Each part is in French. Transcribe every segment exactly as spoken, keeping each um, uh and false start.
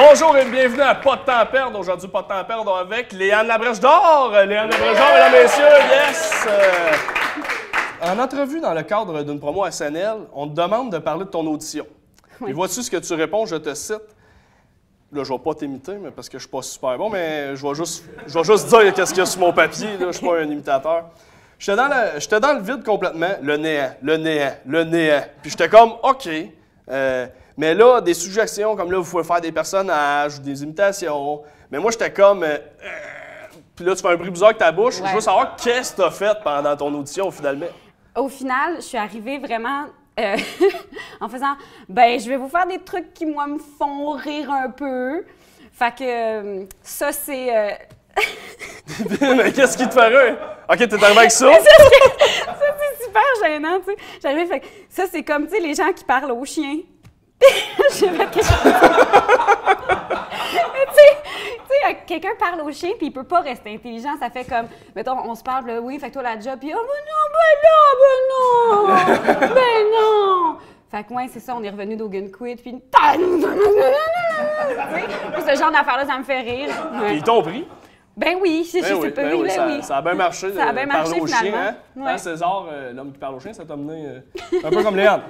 Bonjour et bienvenue à Pas de temps à perdre. Aujourd'hui, Pas de temps à perdre avec Léane Labrèche d'Or. Léane Labrèche d'Or, mesdames et messieurs, yes! Euh, en entrevue dans le cadre d'une promo S N L, on te demande de parler de ton audition. Oui. Et vois-tu ce que tu réponds? Je te cite. Là, je ne vais pas t'imiter mais parce que je ne suis pas super bon, mais je vais juste, je vais juste dire qu'est-ce qu'il y a sur mon papier. Là. Je ne suis pas un imitateur. J'étais dans, le, dans le vide complètement. Le néant, le néant, le néant. Puis j'étais comme, OK. Euh, mais là, des suggestions comme là, vous pouvez faire des personnages ou des imitations. Mais moi, j'étais comme, euh, puis là, tu fais un bruit bizarre avec ta bouche. Ouais. Je veux savoir qu'est-ce que tu as fait pendant ton audition, finalement. Au final, je suis arrivée vraiment... Euh, en faisant, ben, je vais vous faire des trucs qui, moi, me font rire un peu. Fait que ça, c'est... Euh... Mais qu'est-ce qui te fait rire? OK, t'es arrivé avec ça? Ça, c'est super gênant, tu sais. J'arrivais, fait que ça, c'est comme, tu sais, les gens qui parlent aux chiens. J'ai fait quelque chose. Tu sais, quelqu'un parle au chien, puis il peut pas rester intelligent. Ça fait comme, mettons, on se parle, là, oui, fait que toi, la job, puis oh, ben non, ben non, ben non, ben non. Fait que, ouais, c'est ça, on est revenu d'Hogan Quid, puis ce genre d'affaires-là, ça me fait rire. Ouais. Ils t'ont pris? Ben oui, ben je oui, sais pas, ben oui, ça, oui. Ça a bien marché, ça a bien marché parler au chien, hein? Ouais. Hein, César, euh, l'homme qui parle au chien, ça t'a mené euh, un peu comme Léane.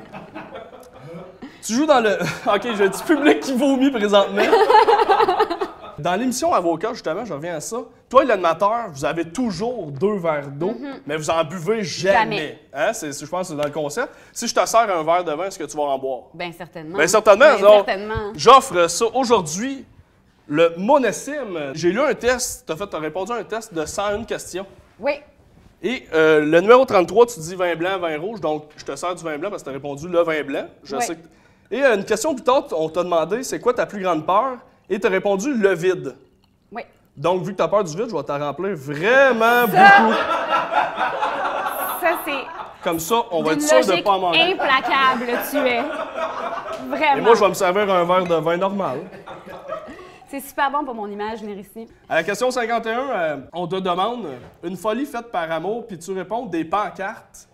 Tu joues dans le... OK, j'ai un petit public qui vomit présentement. Dans l'émission Avocat, justement, je reviens à ça. Toi et l'animateur, vous avez toujours deux verres d'eau, mm-hmm. mais vous en buvez jamais. jamais. Hein? C'est, je pense que c'est dans le concept. Si je te sers un verre de vin, est-ce que tu vas en boire? Bien certainement. Bien certainement. Bien, alors, certainement. J'offre ça aujourd'hui, le monocime. J'ai lu un test, tu as, as répondu à un test de cent et une questions. Oui. Et euh, le numéro trente-trois, tu dis vin blanc, vin rouge, donc je te sers du vin blanc parce que tu as répondu le vin blanc. Je oui. sais que... Et une question plus tard, on t'a demandé c'est quoi ta plus grande peur et t'as répondu le vide. Oui. Donc, vu que t'as peur du vide, je vais t'en remplir vraiment ça... beaucoup. Ça, c'est. Comme ça, on va être sûr de ne pas en manger. Implacable, tu es. Vraiment. Et moi, je vais me servir un verre de vin normal. C'est super bon pour mon image, ici. À la question cinquante et un, euh, on te demande une folie faite par amour, puis tu réponds des pancartes.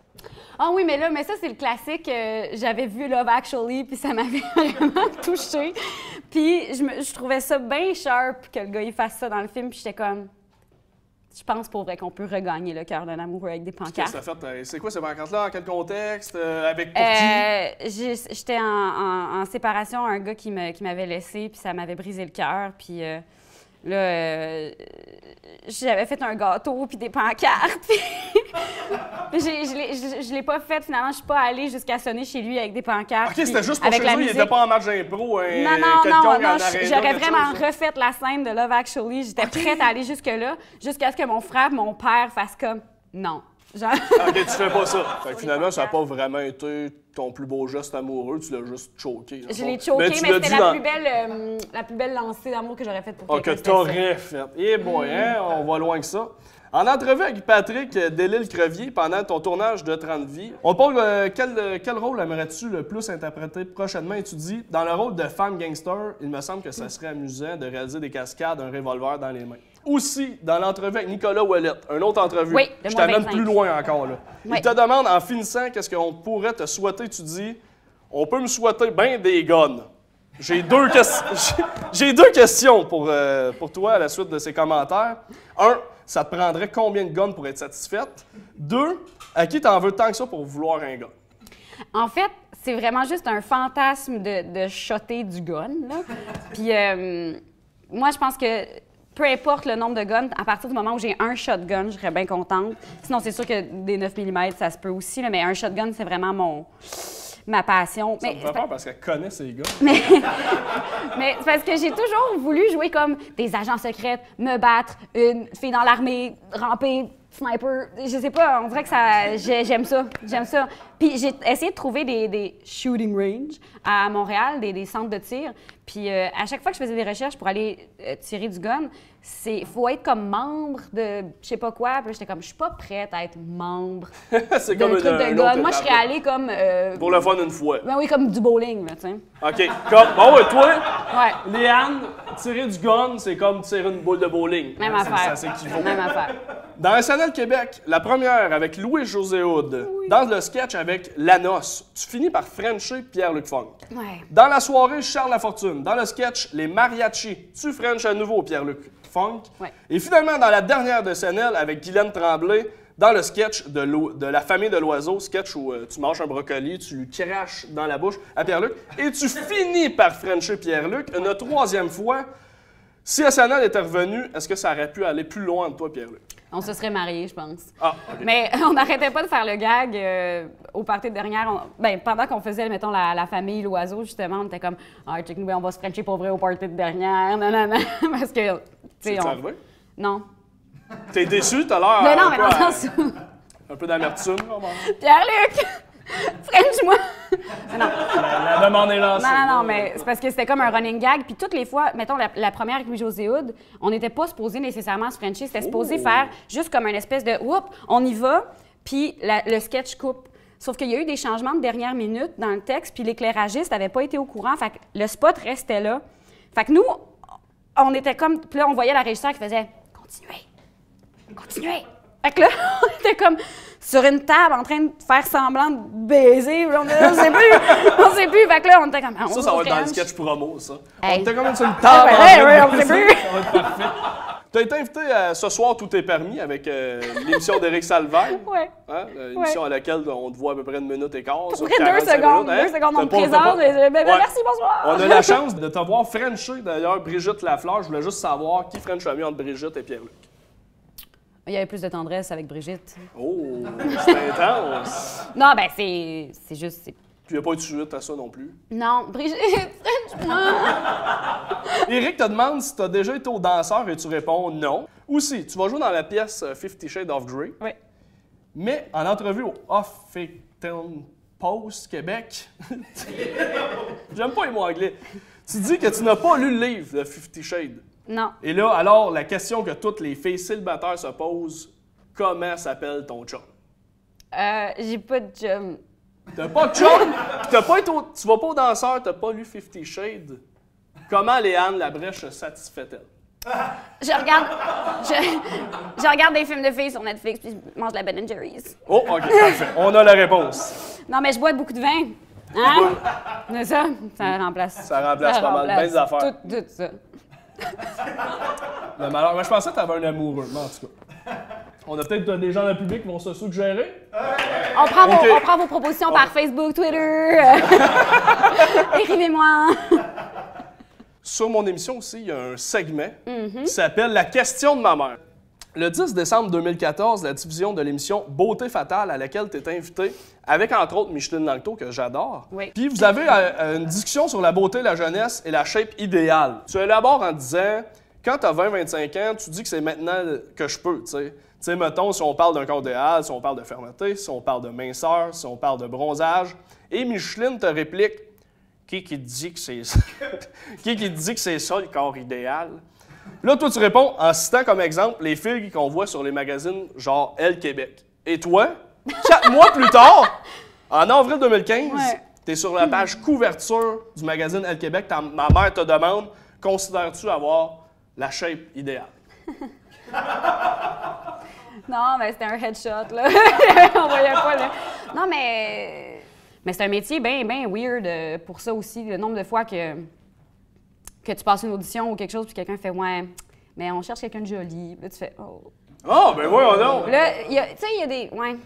Ah oui, mais là, mais ça, c'est le classique. Euh, J'avais vu Love Actually, puis ça m'avait vraiment touchée. Puis je, me, je trouvais ça bien sharp que le gars, il fasse ça dans le film, puis j'étais comme... Je pense pour vrai qu'on peut regagner le cœur d'un amoureux avec des pancartes. C'est quoi ces pancartes-là? En quel contexte? Euh, avec pour euh, qui? J'étais en, en, en séparation, un gars qui m'avait laissé, puis ça m'avait brisé le cœur. Puis euh, là, euh, j'avais fait un gâteau, puis des pancartes. Puis je ne l'ai pas fait, finalement, je suis pas allée jusqu'à sonner chez lui avec des pancartes. OK, c'était juste pour chez lui, il n'était pas en match d'impro. Hein, non, non, non, non, j'aurais vraiment refait la scène de Love Actually. J'étais okay. prête à aller jusque-là, jusqu'à ce que mon frère, mon père fasse comme non. Genre... OK, tu fais pas ça. Fait que finalement, ça n'a pas vraiment été ton plus beau geste amoureux, tu l'as juste choqué. Je l'ai choqué, mais, mais c'était la, dans... euh, la plus belle lancée d'amour que j'aurais faite pour toi. Ah, que t'aurais faite. Eh boy, hein, on va loin que ça. En entrevue avec Patrick Delile Crevier pendant ton tournage de trente vies, on parle euh, quel, quel rôle aimerais-tu le plus interpréter prochainement? Et tu dis, dans le rôle de femme gangster, il me semble que ça serait amusant de réaliser des cascades d'un revolver dans les mains. Aussi, dans l'entrevue avec Nicolas Ouellet, une autre entrevue, oui, je t'amène plus loin encore. Là. Oui. Il te demande, en finissant, qu'est-ce qu'on pourrait te souhaiter? Tu dis, on peut me souhaiter bien des guns. J'ai deux, que... deux questions pour, euh, pour toi à la suite de ces commentaires. Un, ça te prendrait combien de guns pour être satisfaite? Deux, à qui t'en veux tant que ça pour vouloir un gun? En fait, c'est vraiment juste un fantasme de, de shotter du gun. Là. Puis euh, moi, je pense que peu importe le nombre de guns, à partir du moment où j'ai un shotgun, je serais bien contente. Sinon, c'est sûr que des neuf millimètres, ça se peut aussi, là, mais un shotgun, c'est vraiment mon... ma passion. Ça mais, me fait peur parce qu'elle connaît ces gars. Mais, mais c'est parce que j'ai toujours voulu jouer comme des agents secrets, me battre, une fille dans l'armée, ramper, sniper. Je sais pas, on dirait que ça... J'aime ça, j'aime ça. Puis j'ai essayé de trouver des, des shooting ranges à Montréal, des, des centres de tir. Puis euh, à chaque fois que je faisais des recherches pour aller euh, tirer du gun, c'est faut être comme membre de je sais pas quoi. Puis j'étais comme, je suis pas prête à être membre c'est comme un truc de gun. Moi, je serais allée comme... Euh, pour le fun une fois. Ben oui, comme du bowling, là, tu sais. OK. Comme, bon, et toi, ouais. Léane, tirer du gun, c'est comme tirer une boule de bowling. Même affaire. Ça s'équivaut. Même affaire. Dans S N L Québec, la première avec Louis-José Houde. Oui. Dans le sketch avec La Noce, tu finis par frencher Pierre-Luc Funk. Ouais. Dans la soirée, Charles Lafortune. Dans le sketch Les Mariachis, tu frenches à nouveau Pierre-Luc Funk. Ouais. Et finalement, dans la dernière de S N L avec Guylaine Tremblay, dans le sketch de, de La famille de l'oiseau, sketch où euh, tu manges un brocoli, tu lui craches dans la bouche à Pierre-Luc, et tu finis par frencher Pierre-Luc une troisième fois. Si S N L était revenu, est-ce que ça aurait pu aller plus loin de toi, Pierre-Luc? On se serait mariés, je pense. Ah, okay. Mais on n'arrêtait pas de faire le gag euh, au party de dernière. On, ben, pendant qu'on faisait, mettons, la, la famille, l'oiseau, justement, on était comme « Ah, check-nous, on va se frencher pour vrai au party de dernière. » Non, non, non. Parce que, tu sais, on... arrivé? Non. T'es déçu, t'as l'air... Mais non, mais dans le sens où... Un peu d'amertume, vraiment. Pierre-Luc! French-moi! Non. La, la demande est lancée. Non, non, non, mais c'est parce que c'était comme un running gag. Puis toutes les fois, mettons, la, la première avec Louis-José Houde, on n'était pas supposé nécessairement se frencher. C'était supposé faire juste comme une espèce de « Oups, on y va! » Puis la, le sketch coupe. Sauf qu'il y a eu des changements de dernière minute dans le texte, puis l'éclairagiste n'avait pas été au courant. Fait que le spot restait là. Fait que nous, on était comme... Puis là, on voyait la régisseur qui faisait « Continuez! Continuez! » Fait que là, on était comme... sur une table en train de faire semblant de baiser. On ne sait plus. On ne sait plus. Fait que là, on était comme... On ça, ça va être dans le sketch promo, ça. Hey. On était comme sur une table. Hey, ouais, on ne sait plus. Ça va être parfait. Tu as été invité à Ce soir, Tout est permis avec euh, l'émission d'Éric Salvaille. Oui. Hein? L'émission ouais. à laquelle on te voit à peu près une minute et quart. À peu près deux secondes. Hein? Deux secondes, on te présente. Ouais. Merci, bonsoir. On a la chance de t'avoir frenché, d'ailleurs, Brigitte Lafleur. Je voulais juste savoir qui frenche le mieux entre Brigitte et Pierre-Luc. Il y avait plus de tendresse avec Brigitte. Oh, c'est intense! Non, ben c'est... c'est juste... Puis il n'y a pas eu de suite à ça non plus? Non, Brigitte, French-moi! Éric te demande si tu as déjà été au danseur et tu réponds non. Ou si tu vas jouer dans la pièce Fifty Shades of Grey. Oui. Mais en entrevue au Huffington Post-Québec... J'aime pas les mots anglais. Tu dis que tu n'as pas lu le livre de Fifty Shades. Non. Et là, alors, la question que toutes les filles célibataires se posent, comment s'appelle ton chum? Euh, j'ai pas de chum. T'as pas de chum? T'as pas été au... Tu vas pas au danseur, t'as pas lu Fifty Shades. Comment Léane Labrèche se satisfait-elle? Je regarde... Je... je regarde des films de filles sur Netflix, puis je mange de la Ben and Jerry's. Oh, OK, parfait. On a la réponse. Non, mais je bois beaucoup de vin. Hein? C'est ça? Ça remplace. Ça remplace ça pas remplace mal. Bien des affaires. Tout, tout ça. Le malheur. Mais je pensais que tu avais un amoureux, mais en tout cas. On a peut-être des gens dans le public qui vont se suggérer. On prend, okay. vos, on prend vos propositions on... par Facebook, Twitter. Écrivez-moi. Sur mon émission aussi, il y a un segment mm-hmm. qui s'appelle La question de ma mère. Le dix décembre deux mille quatorze, la diffusion de l'émission Beauté Fatale, à laquelle tu es invité, avec entre autres Micheline Lanctôt, que j'adore. Oui. Puis vous avez euh, une discussion sur la beauté, la jeunesse et la shape idéale. Tu élabores en disant, quand tu as vingt à vingt-cinq ans, tu dis que c'est maintenant que je peux, tu sais. Tu sais, mettons, si on parle d'un corps idéal, si on parle de fermeté, si on parle de minceur, si on parle de bronzage. Et Micheline te réplique, qui qui dit que c'est ça? Qui qui dit que c'est ça le corps idéal? Là, toi, tu réponds en citant comme exemple les filles qu'on voit sur les magazines genre Elle Québec. Et toi, quatre mois plus tard, en avril deux mille quinze, ouais. t'es sur la page couverture du magazine Elle Québec. Ta, ma mère te demande, considères-tu avoir la shape idéale? Non, mais c'était un headshot, là. On voyait pas, là. Non, mais... Mais c'est un métier bien, bien weird pour ça aussi. Le nombre de fois que... que tu passes une audition ou quelque chose, puis quelqu'un fait « Ouais, mais on cherche quelqu'un de joli. » Là, tu fais « Oh! » Oh, ben oui, oh non! Là, tu sais, il y a des... Ouais.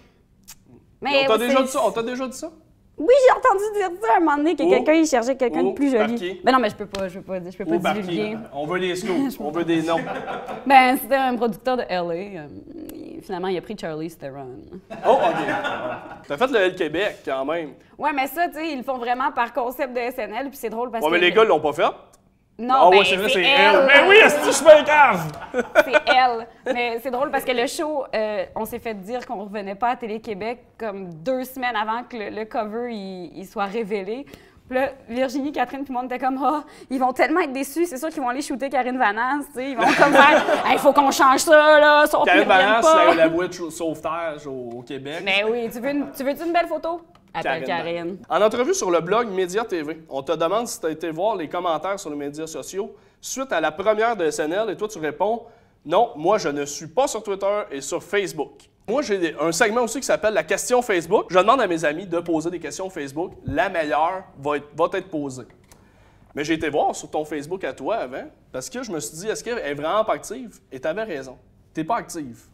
Mais on t'a déjà dit ça? On t'a déjà dit ça? Oui, j'ai entendu dire ça à un moment donné, que oh. quelqu'un, il cherchait quelqu'un oh. de plus joli. Barqué. Ben non, mais je peux pas, je peux pas, je peux pas oh, divulguer. On veut les scoops, on veut des noms. Ben, c'était un producteur de L A. Finalement, il a pris Charlie Theron. Oh, OK. T'as fait le Elle Québec, quand même. Ouais, mais ça, tu sais, ils le font vraiment par concept de S N L, puis c'est drôle parce ouais, que... Ouais, mais les gars l'ont pas fait. Non, ah ben, ouais, c'est vrai, c'est elle. elle. Mais oui, est-ce que je fais un cave? C'est elle. Mais c'est drôle parce que le show, euh, on s'est fait dire qu'on revenait pas à Télé-Québec comme deux semaines avant que le, le cover il, il soit révélé. Puis là, Virginie, Catherine, puis moi, on était comme « Ah, oh, ils vont tellement être déçus, c'est sûr qu'ils vont aller shooter Karine Vanasse, tu sais, ils vont comme faire « Hey, faut qu'on change ça, là, sauf Karine Vanasse, c'est la witch au sauvetage au Québec. » Mais oui, tu veux une, tu veux-tu une belle photo? Appelle Karine. Karine. En entrevue sur le blog Média T V, on te demande si tu as été voir les commentaires sur les médias sociaux suite à la première de S N L, et toi, tu réponds « Non, moi, je ne suis pas sur Twitter et sur Facebook. Moi, j'ai un segment aussi qui s'appelle la question Facebook. Je demande à mes amis de poser des questions Facebook. La meilleure va être, va être posée. Mais j'ai été voir sur ton Facebook à toi avant, parce que je me suis dit, est-ce qu'elle est vraiment pas active? Et t'avais raison. T'es pas active.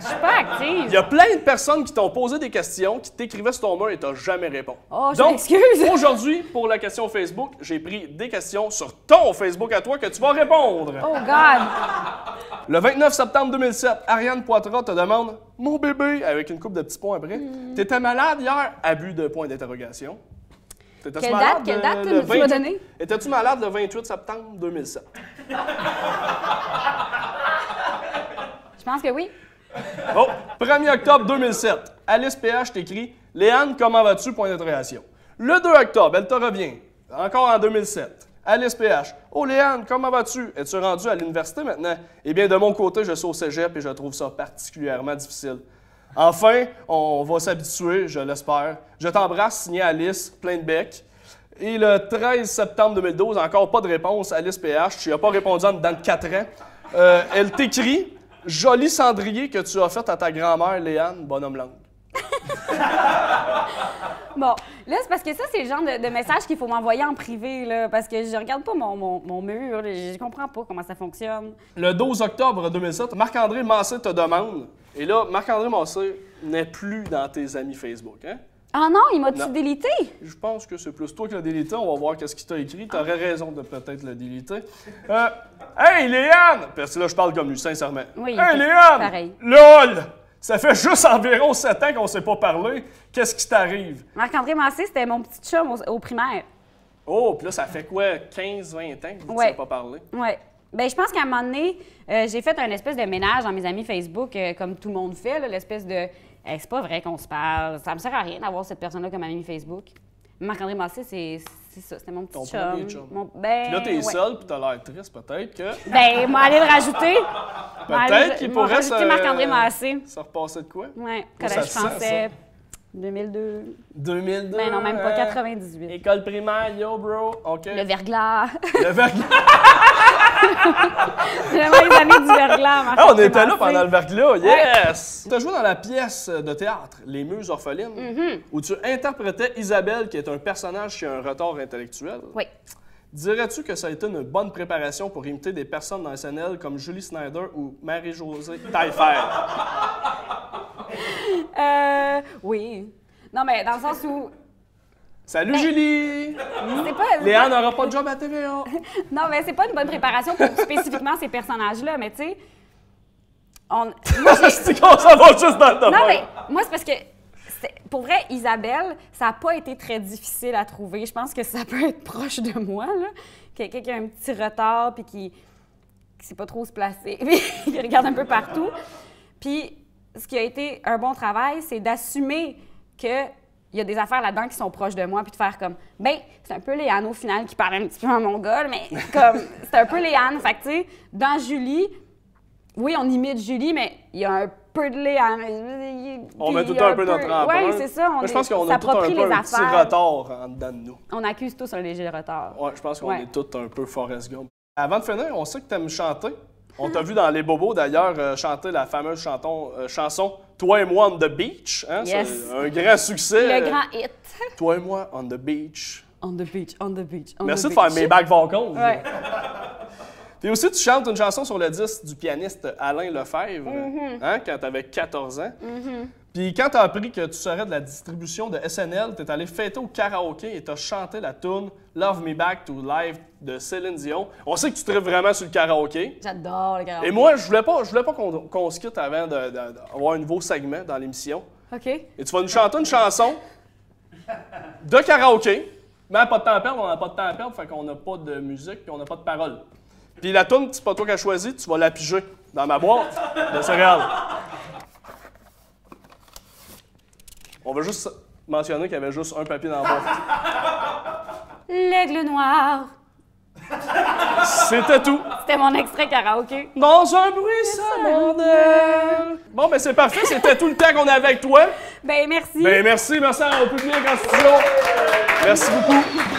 Je suis pas active. Il y a plein de personnes qui t'ont posé des questions, qui t'écrivaient sur ton mur et t'as jamais répondu. Oh, je m'excuse. Donc, aujourd'hui, pour la question Facebook, j'ai pris des questions sur ton Facebook à toi que tu vas répondre. Oh, God. Le vingt-neuf septembre deux mille sept, Ariane Poitras te demande « Mon bébé » avec une coupe de petits points après. Mm. « T'étais malade hier? » Abus de points d'interrogation. T'étais-tu Quelle malade date, quelle date le, le vingt-huit... tu m'as donné? Étais-tu malade le vingt-huit septembre deux mille sept? Je pense que oui. Bon, premier octobre deux mille sept, Alice P H t'écrit « Léane, comment vas-tu? » Point d'interrogation. Le deux octobre, elle te revient, encore en deux mille sept. Alice P H. Oh Léane, comment vas-tu? Es-tu rendue à l'université maintenant? Eh bien, de mon côté, je suis au cégep et je trouve ça particulièrement difficile. Enfin, on va s'habituer, je l'espère. Je t'embrasse, signé Alice, plein de becs. Et le treize septembre deux mille douze, encore pas de réponse, Alice P H. Tu n'as pas répondu en dedans de quatre ans. Euh, elle t'écrit « Joli cendrier que tu as fait à ta grand-mère, Léane, bonhomme langue. » Bon, là, c'est parce que ça, c'est le genre de, de message qu'il faut m'envoyer en privé, là, parce que je regarde pas mon, mon, mon mur, là, je comprends pas comment ça fonctionne. Le douze octobre deux mille sept, Marc-André Massé te demande, et là, Marc-André Massé n'est plus dans tes amis Facebook, hein? Ah non, il m'a-tu délité? Je pense que c'est plus toi qui l'as délité, on va voir qu'est-ce qu'il t'a écrit, t'aurais raison de peut-être le déliter. Euh, hey, Léane! Parce que là, je parle comme lui, sincèrement. Oui, hey, Léane! Pareil. LOL! Ça fait juste environ sept ans qu'on ne s'est pas parlé. Qu'est-ce qui t'arrive? Marc-André Massé, c'était mon petit chum au, au primaire. Oh, puis là, ça fait quoi, quinze vingt ans que vous ne s'est pas parlé? Oui. Bien, je pense qu'à un moment donné, euh, j'ai fait un espèce de ménage dans mes amis Facebook, euh, comme tout le monde fait, là, l'espèce de eh, « c'est pas vrai qu'on se parle, ça me sert à rien d'avoir cette personne-là comme ami Facebook ». Marc-André Massé, c'est... C'est ça, c'était mon petit Ton chum. premier chum. Mon... Ben, puis là, t'es ouais. seul, puis t'as l'air triste, peut-être que... Ben, moi, aller le rajouter. Peut-être qu'il pourrait se... Marc-André Massé. Ça repassait de quoi? Oui, collège ça français, sent, ça. deux mille deux. deux mille deux? Ben non, même pas, quatre-vingt-dix-huit. École primaire, yo, bro, OK. Le verglas. Le verglas. Vraiment les années du verglas, Marc-André ah, on était Massé. Là pendant le verglas, yes! Ouais. T'as joué dans la pièce de théâtre, Les muses orphelines, mm-hmm. où tu interprétais Isabelle, qui est un personnage qui a un retard intellectuel. Oui. Dirais-tu que ça a été une bonne préparation pour imiter des personnes dans S N L comme Julie Snyder ou Marie-Josée Taillefer? euh, oui. Non, mais dans le sens où... Salut ben, Julie! Pas, Léane n'aura pas de job à T V A! Non, mais c'est pas une bonne préparation pour spécifiquement ces personnages-là, mais tu sais... On... c'est qu'on s'en va juste dans le domaine! Non, mais moi, c'est parce que... Pour vrai, Isabelle, ça n'a pas été très difficile à trouver. Je pense que ça peut être proche de moi, là. Quelqu'un qui a un petit retard, puis qui ne sait pas trop se placer, qui regarde un peu partout. Puis, ce qui a été un bon travail, c'est d'assumer que... Il y a des affaires là-dedans qui sont proches de moi, puis de faire comme, ben, c'est un peu Léane au final qui parle un petit peu en mongol, mais comme, c'est un peu Léane. Fait que, tu sais, dans Julie, oui, on imite Julie, mais il y a un peu de Léane. On met tout un, un peu notre empreinte. Oui, c'est ça. On je est, pense qu'on a tous un peu les un affaires. petit retard en dedans de nous. On accuse tous un léger retard. Oui, je pense qu'on ouais. est tous un peu Forrest Gump. Avant de finir, on sait que tu aimes chanter. On t'a vu dans Les Bobos, d'ailleurs, euh, chanter la fameuse chanton, euh, chanson « Toi et moi on the beach hein? ». Yes. Un grand succès. Le euh, grand hit. « Toi et moi on the beach ».« On the beach, on the beach, on Merci the beach ». Merci de faire mes bacs vocaux. Ouais. Puis aussi, tu chantes une chanson sur le disque du pianiste Alain Lefebvre, mm-hmm. hein, quand t'avais quatorze ans. Mm-hmm. Puis quand t'as appris que tu serais de la distribution de S N L, t'es allé fêter au karaoké et t'as chanté la tune Love Me Back to Life de Céline Dion. On sait que tu tripes vraiment sur le karaoké. J'adore le karaoké. Et moi, je voulais pas, je voulais pas qu'on, qu'on se quitte avant d'avoir un nouveau segment dans l'émission. OK. Et tu vas nous chanter une chanson de karaoké, mais pas de temps à perdre, on n'a pas de temps à perdre, fait qu'on n'a pas de musique puis on n'a pas de paroles. Puis la toune, c'est pas toi qui as choisi, tu vas la piger dans ma boîte de céréales. On va juste mentionner qu'il y avait juste un papier dans la boîte. L'aigle noir. C'était tout. C'était mon extrait karaoké. Dans un bruit salmonel. Bon, ben c'est parfait, c'était tout le temps qu'on avait avec toi. Ben merci. Ben merci, merci au public en studio. Merci beaucoup.